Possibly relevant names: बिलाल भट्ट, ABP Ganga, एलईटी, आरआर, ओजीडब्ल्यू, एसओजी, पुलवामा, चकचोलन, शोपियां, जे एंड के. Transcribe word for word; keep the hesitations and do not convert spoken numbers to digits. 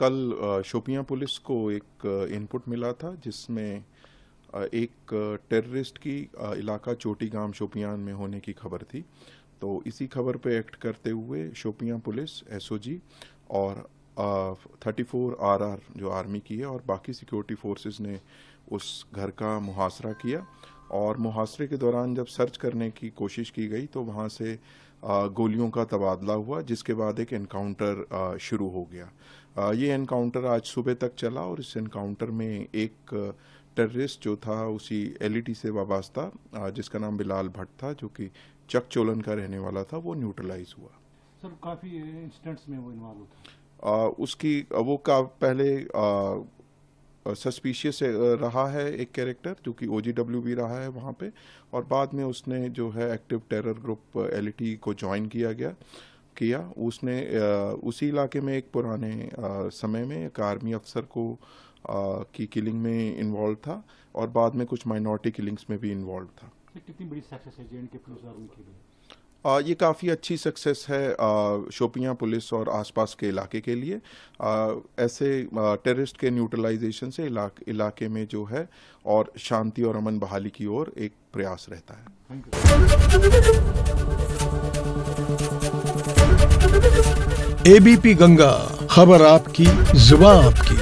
कल शोपियां पुलिस को एक इनपुट मिला था जिसमें एक टेररिस्ट की इलाका चोटी गांव शोपियां में होने की खबर थी। तो इसी खबर पे एक्ट करते हुए शोपियां पुलिस, एसओजी और चौंतीस आरआर जो आर्मी की है और बाकी सिक्योरिटी फोर्सेस ने उस घर का मुहासरा किया और मुहासरे के दौरान जब सर्च करने की कोशिश की गई तो वहाँ से गोलियों का तबादला हुआ, जिसके बाद एक एनकाउंटर शुरू हो गया। ये एनकाउंटर आज सुबह तक चला और इस एनकाउंटर में एक टेररिस्ट जो था उसी एलईटी से वाबस्ता, जिसका नाम बिलाल भट्ट था, जो कि चकचोलन का रहने वाला था, वो न्यूट्रलाइज हुआ। सर, काफ़ी इंसिडेंट्स में वो इन्वॉल्व था। उसकी वो का पहले आ, सस्पिशियस रहा है एक कैरेक्टर जो कि ओजीडब्ल्यू भी रहा है वहाँ पे, और बाद में उसने जो है एक्टिव टेरर ग्रुप एलईटी को ज्वाइन किया गया किया उसने उसी इलाके में एक पुराने समय में एक आर्मी अफसर को की किलिंग में इन्वॉल्व था और बाद में कुछ माइनॉरिटी किलिंग्स में भी इन्वॉल्व था। कितनी बड़ी सक्सेस है जे एंड के police army के लिए? आ, ये काफ़ी अच्छी सक्सेस है शोपियां पुलिस और आसपास के इलाके के लिए। आ, ऐसे टेररिस्ट के न्यूट्रलाइजेशन से इलाक, इलाके में जो है और शांति और अमन बहाली की ओर एक प्रयास रहता है। एबीपी गंगा, खबर आपकी, जुबान आपकी।